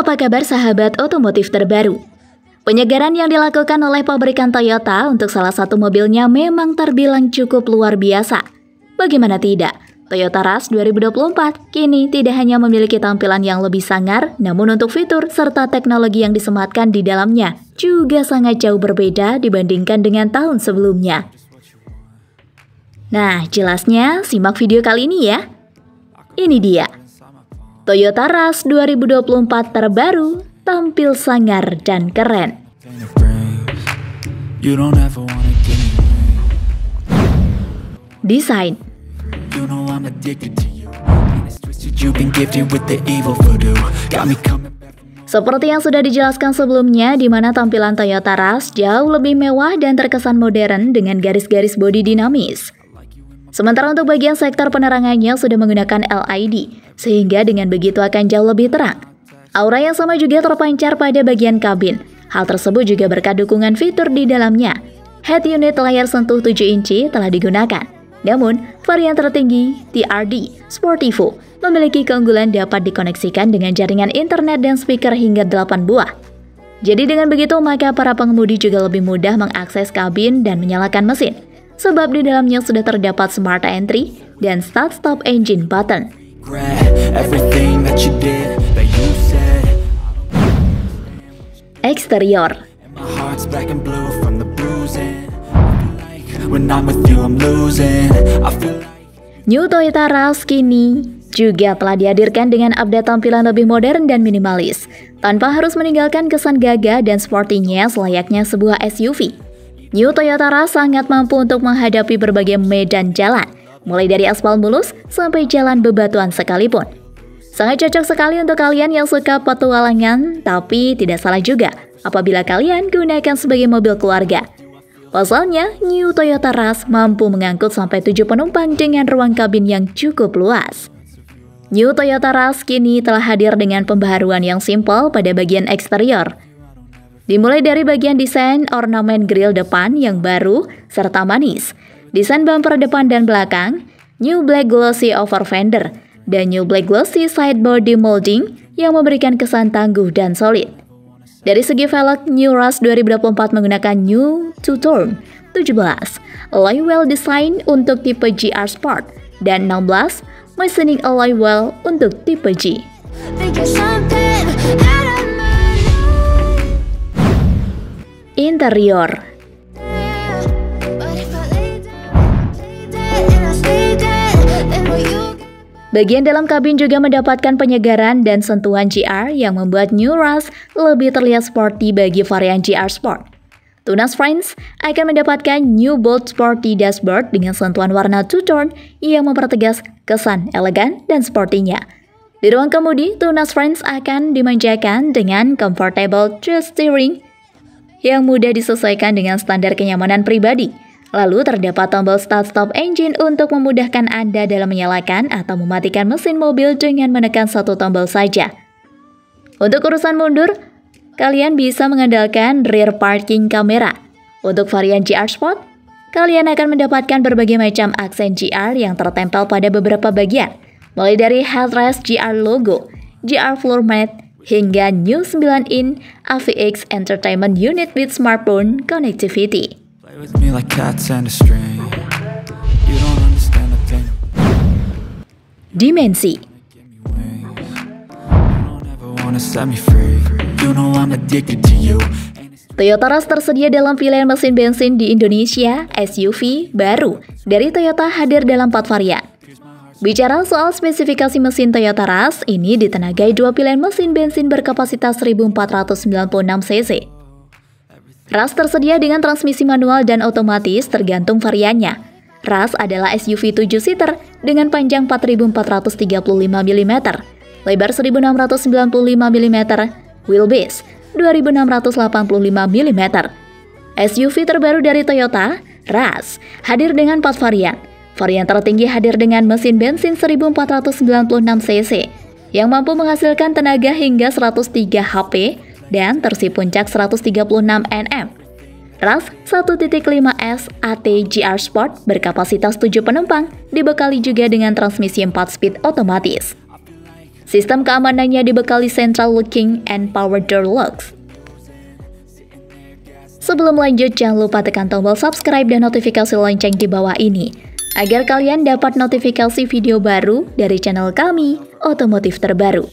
apa kabar sahabat otomotif terbaru? Penyegaran yang dilakukan oleh pabrikan Toyota untuk salah satu mobilnya memang terbilang cukup luar biasa. Bagaimana tidak, Toyota Rush 2024 kini tidak hanya memiliki tampilan yang lebih sangar, namun untuk fitur serta teknologi yang disematkan di dalamnya juga sangat jauh berbeda dibandingkan dengan tahun sebelumnya. Nah, jelasnya simak video kali ini ya. Ini dia, Toyota Rush 2024 terbaru, tampil sangar dan keren. Desain. Seperti yang sudah dijelaskan sebelumnya, di mana tampilan Toyota Rush jauh lebih mewah dan terkesan modern dengan garis-garis bodi dinamis. Sementara untuk bagian sektor penerangannya sudah menggunakan LED, sehingga dengan begitu akan jauh lebih terang. Aura yang sama juga terpancar pada bagian kabin. Hal tersebut juga berkat dukungan fitur di dalamnya. Head unit layar sentuh 7 inci telah digunakan. Namun, varian tertinggi, TRD Sportivo, memiliki keunggulan dapat dikoneksikan dengan jaringan internet dan speaker hingga 8 buah. Jadi dengan begitu maka para pengemudi juga lebih mudah mengakses kabin dan menyalakan mesin, sebab di dalamnya sudah terdapat smart entry dan start stop engine button. Eksterior. New Toyota Rush kini juga telah dihadirkan dengan update tampilan lebih modern dan minimalis, tanpa harus meninggalkan kesan gagah dan sportinya selayaknya sebuah SUV. New Toyota Rush sangat mampu untuk menghadapi berbagai medan jalan, mulai dari aspal mulus sampai jalan bebatuan sekalipun. Sangat cocok sekali untuk kalian yang suka petualangan, tapi tidak salah juga apabila kalian gunakan sebagai mobil keluarga. Pasalnya, New Toyota Rush mampu mengangkut sampai 7 penumpang dengan ruang kabin yang cukup luas. New Toyota Rush kini telah hadir dengan pembaharuan yang simpel pada bagian eksterior. Dimulai dari bagian desain ornamen grill depan yang baru serta manis, desain bumper depan dan belakang, New Black Glossy Over Fender, dan New Black Glossy Side Body Molding yang memberikan kesan tangguh dan solid. Dari segi velg, New Rush 2024 menggunakan New 2NRVE 17, alloy wheel design untuk tipe GR Sport, dan 16, machining alloy wheel untuk tipe G. Interior. Bagian dalam kabin juga mendapatkan penyegaran dan sentuhan GR yang membuat New Rush lebih terlihat sporty bagi varian GR Sport. Tunas Friends akan mendapatkan New Bold Sporty Dashboard dengan sentuhan warna two-tone yang mempertegas kesan elegan dan sportinya. Di ruang kemudi, Tunas Friends akan dimanjakan dengan comfortable tilt steering yang mudah disesuaikan dengan standar kenyamanan pribadi. Lalu terdapat tombol start-stop engine untuk memudahkan Anda dalam menyalakan atau mematikan mesin mobil dengan menekan satu tombol saja. Untuk urusan mundur, kalian bisa mengandalkan rear parking camera. Untuk varian GR Sport, kalian akan mendapatkan berbagai macam aksen GR yang tertempel pada beberapa bagian, mulai dari headrest GR logo, GR floor mat, hingga New 9-in AVX Entertainment Unit with smartphone connectivity. Dimensi. Toyota Rush tersedia dalam pilihan mesin bensin di Indonesia, SUV, baru dari Toyota hadir dalam 4 varian. Bicara soal spesifikasi mesin Toyota Rush, ini ditenagai 2 pilihan mesin bensin berkapasitas 1496 cc. Rush tersedia dengan transmisi manual dan otomatis tergantung variannya. Rush adalah SUV 7-seater dengan panjang 4.435 mm, lebar 1.695 mm, wheelbase 2.685 mm. SUV terbaru dari Toyota, Rush, hadir dengan 4 varian. Varian tertinggi hadir dengan mesin bensin 1.496 cc, yang mampu menghasilkan tenaga hingga 103 HP, dan torsi puncak 136 Nm. Rush 1.5S AT GR Sport berkapasitas 7 penumpang, dibekali juga dengan transmisi 4 speed otomatis. Sistem keamanannya dibekali central locking and power door locks. Sebelum lanjut, jangan lupa tekan tombol subscribe dan notifikasi lonceng di bawah ini, agar kalian dapat notifikasi video baru dari channel kami, Otomotif Terbaru.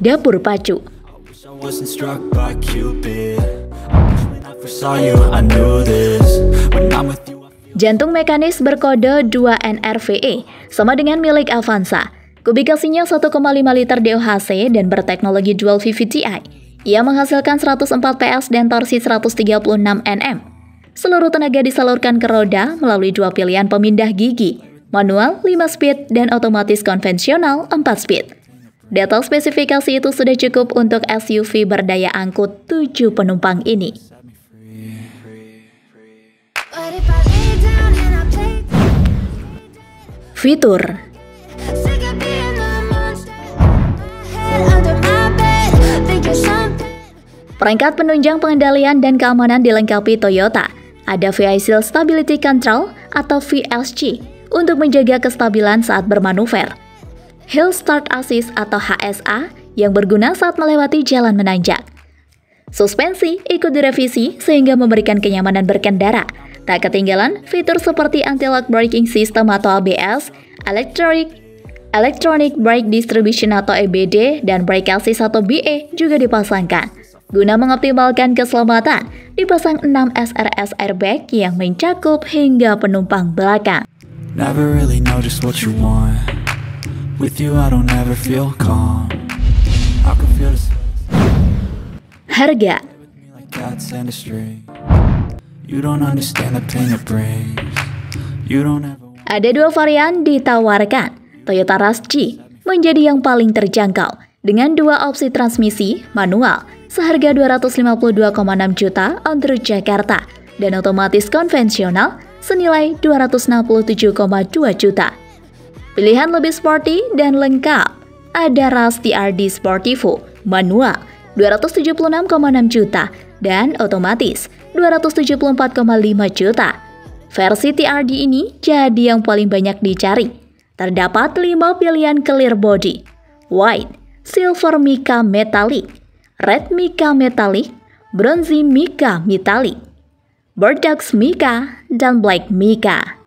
Dapur Pacu. Jantung mekanis berkode 2NRVE, sama dengan milik Avanza. Kubikasinya 1,5 liter DOHC dan berteknologi dual VVTi. Ia menghasilkan 104 PS dan torsi 136 Nm. Seluruh tenaga disalurkan ke roda melalui dua pilihan pemindah gigi, manual 5 speed dan otomatis konvensional 4 speed. Detail spesifikasi itu sudah cukup untuk SUV berdaya angkut 7 penumpang ini. Fitur. Perangkat penunjang pengendalian dan keamanan dilengkapi Toyota. Ada Vehicle Stability Control atau VSC untuk menjaga kestabilan saat bermanuver. Hill Start Assist atau HSA yang berguna saat melewati jalan menanjak. Suspensi ikut direvisi sehingga memberikan kenyamanan berkendara. Tak ketinggalan fitur seperti Anti-Lock Braking System atau ABS, Electronic Brake Distribution atau EBD, dan Brake Assist atau BA juga dipasangkan. Guna mengoptimalkan keselamatan, dipasang 6 SRS airbag yang mencakup hingga penumpang belakang. Harga. Ada dua varian ditawarkan. Toyota Rush G menjadi yang paling terjangkau dengan dua opsi transmisi manual, seharga 252,6 juta on the road Jakarta, dan otomatis konvensional senilai 267,2 juta. Pilihan lebih sporty dan lengkap, ada Rush TRD Sportivo manual 276,6 juta dan otomatis 274,5 juta. Versi TRD ini jadi yang paling banyak dicari. Terdapat 5 pilihan clear body, white, silver mica metallic, red mica metallic, bronzy mica metallic, bordeaux mica, dan black mica.